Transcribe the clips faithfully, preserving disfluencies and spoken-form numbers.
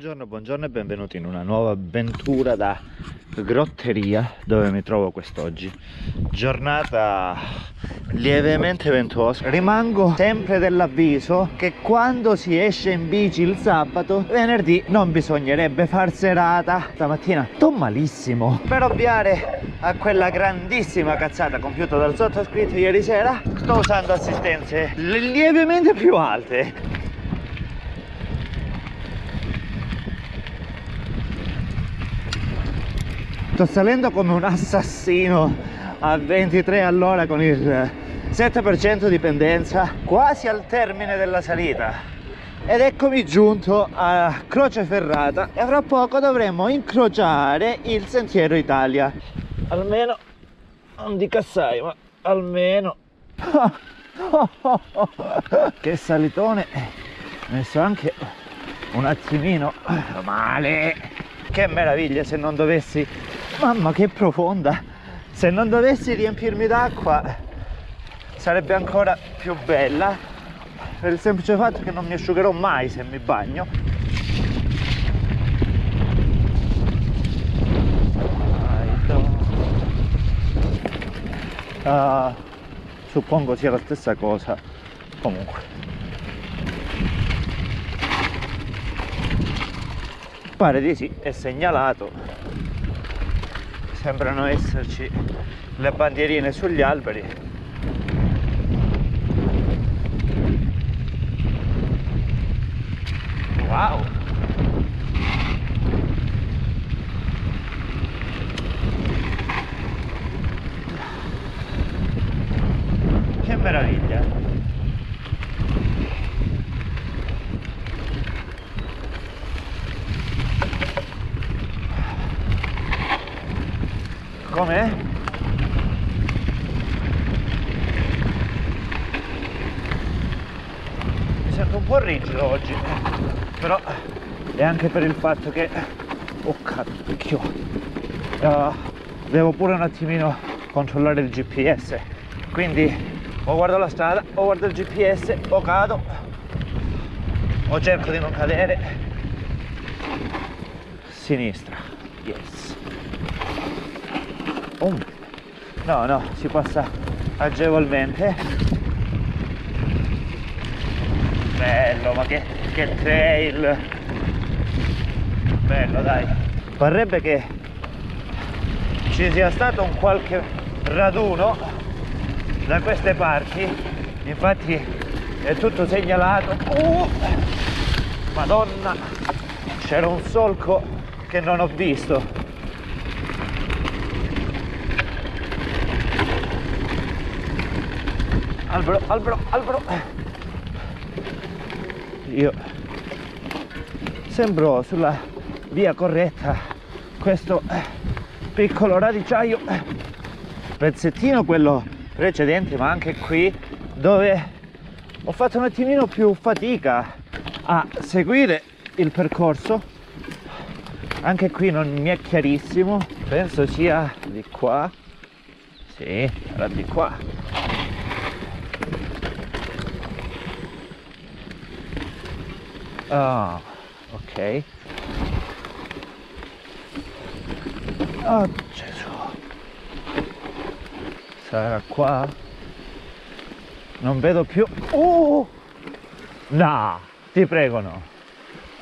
Buongiorno, buongiorno e benvenuti in una nuova avventura da grotteria dove mi trovo quest'oggi. Giornata lievemente ventosa. Rimango sempre dell'avviso che quando si esce in bici il sabato, venerdì non bisognerebbe far serata. Stamattina sto malissimo. Per ovviare a quella grandissima cazzata compiuta dal sottoscritto ieri sera, sto usando assistenze lievemente più alte. Sto salendo come un assassino a ventitré all'ora con il sette per cento di pendenza, quasi al termine della salita, ed eccomi giunto a Croce Ferrata e fra poco dovremo incrociare il Sentiero Italia. Almeno non dica assai, ma almeno che salitone, messo anche un attimino male. Che meraviglia se non dovessi, mamma che profonda, se non dovessi riempirmi d'acqua sarebbe ancora più bella, per il semplice fatto che non mi asciugherò mai se mi bagno. Uh, suppongo sia la stessa cosa, comunque. Pare di sì, è segnalato. Sembrano esserci le bandierine sugli alberi. Wow! Che meraviglia! Com'è? Mi sento un po' rigido oggi, però è anche per il fatto che, oh cacchio, uh, devo pure un attimino controllare il G P S, quindi o guardo la strada, o guardo il G P S, o cado, o cerco di non cadere. Sinistra, yes. Um. No, no, si passa agevolmente. Bello, ma che, che trail! Bello, dai. Parrebbe che ci sia stato un qualche raduno da queste parti. Infatti è tutto segnalato. Uh! Madonna! C'era un solco che non ho visto. Albero, albero, albero. Io sembro sulla via corretta, questo piccolo radicciaio, pezzettino quello precedente, ma anche qui dove ho fatto un attimino più fatica a seguire il percorso. Anche qui non mi è chiarissimo, penso sia di qua. Sì, era di qua. Ah, oh, ok. Oh Gesù. Sarà qua? Non vedo più. Oh! No, ti prego no.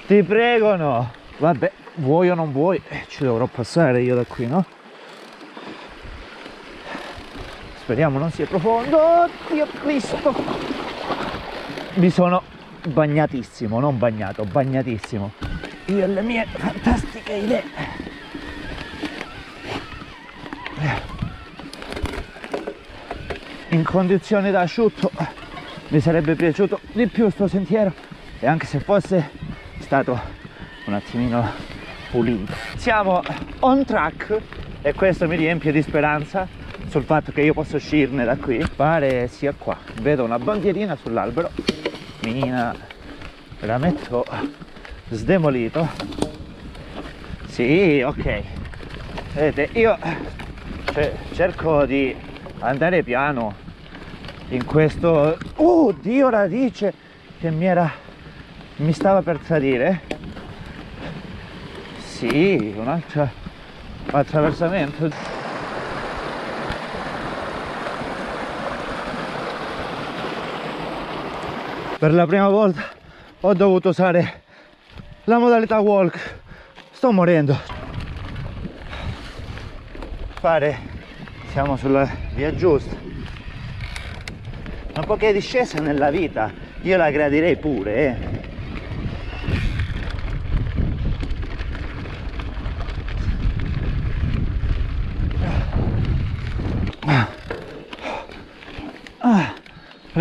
Ti prego no. Vabbè, vuoi o non vuoi, eh, ci dovrò passare io da qui, no? Speriamo non sia profondo. Oddio Cristo. Mi sono bagnatissimo, non bagnato, bagnatissimo. Io e le mie fantastiche idee. In condizioni da asciutto mi sarebbe piaciuto di più sto sentiero, e anche se fosse stato un attimino pulito. Siamo on track e questo mi riempie di speranza sul fatto che io posso uscirne da qui. Pare sia qua. Vedo una bandierina sull'albero. Minina, rametto sdemolito. Sì, ok. Vedete, io cerco di andare piano in questo. Oh, Dio, radice che mi era mi stava per tradire. sì, un altro attraversamento. Per la prima volta ho dovuto usare la modalità walk. Sto morendo. Pare siamo sulla via giusta. Ma poche discese nella vita, io la gradirei pure, eh.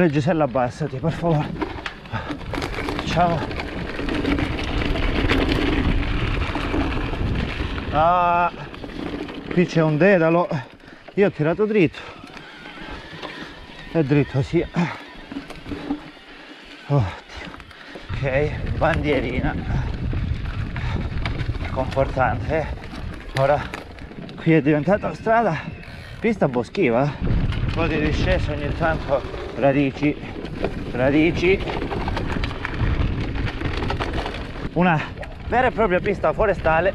Gisella, abbassati per favore. Ciao. Ah, qui c'è un dedalo. Io ho tirato dritto. È dritto, sì. Oh, ok, bandierina. Confortante. Eh? Ora qui è diventata strada, pista boschiva. Un po' di discesa ogni tanto. Radici, radici, una vera e propria pista forestale,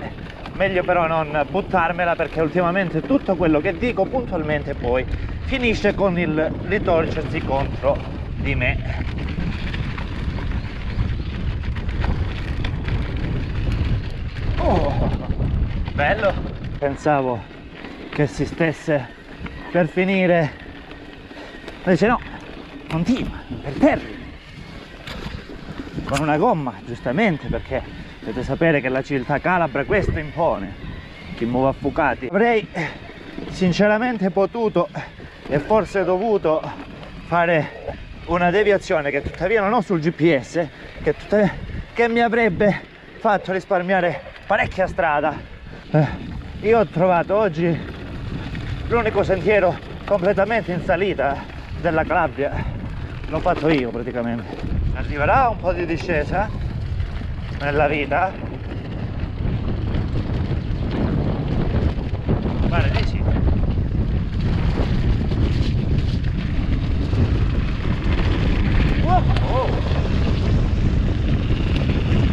meglio però non buttarmela perché ultimamente tutto quello che dico puntualmente poi finisce con il ritorcersi contro di me. Oh, bello! Pensavo che si stesse per finire, invece no. Continua, imperterrito, con una gomma, giustamente, perché dovete sapere che la città calabra questo impone, chi muove a Fucati. Avrei sinceramente potuto e forse dovuto fare una deviazione che tuttavia non ho sul G P S, che, tuttavia, che mi avrebbe fatto risparmiare parecchia strada. Eh, io ho trovato oggi l'unico sentiero completamente in salita della Calabria. L'ho fatto io praticamente. Arriverà un po' di discesa nella vita. Pare di sì. Wow, wow.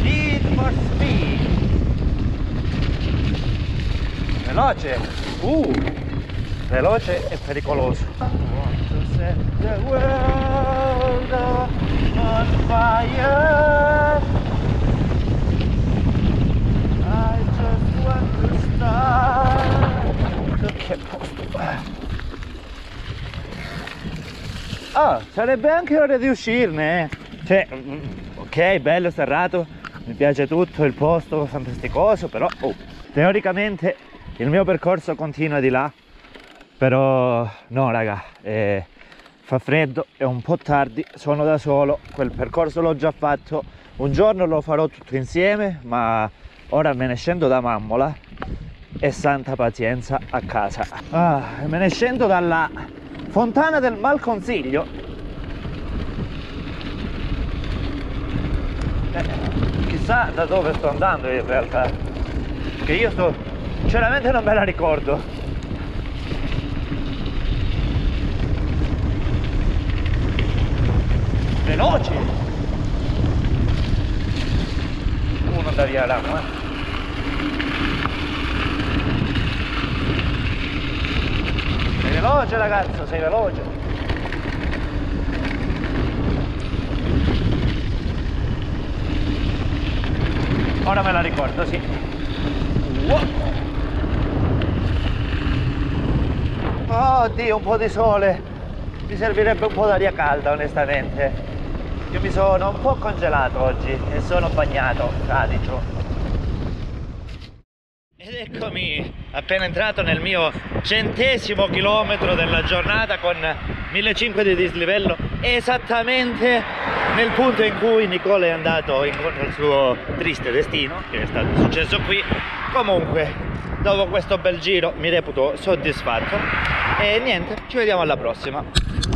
Need for speed. Veloce. Uh, veloce e pericoloso. Set the world on fire. I just want to start. Che posto. Ah, sarebbe anche ora di uscirne. Cioè, ok, bello, serrato, mi piace tutto, il posto fantasticoso, però oh, teoricamente il mio percorso continua di là. Però no raga, eh, fa freddo, è un po' tardi, sono da solo, quel percorso l'ho già fatto, un giorno lo farò tutto insieme, ma ora me ne scendo da Mammola e santa pazienza a casa. Ah, me ne scendo dalla fontana del Malconsiglio. Eh, chissà da dove sto andando in realtà, che io sto, sinceramente non me la ricordo. Veloci! Uno da via l'acqua. Sei veloce ragazzo, sei veloce! Ora me la ricordo, sì. Oh Dio, un po' di sole! Mi servirebbe un po' d'aria calda, onestamente. Io mi sono un po' congelato oggi e sono bagnato, radicio. Ed eccomi, appena entrato nel mio centesimo chilometro della giornata con millecinquecento di dislivello, esattamente nel punto in cui Nicole è andato incontro al suo triste destino, che è stato successo qui. Comunque, dopo questo bel giro mi reputo soddisfatto e niente, ci vediamo alla prossima.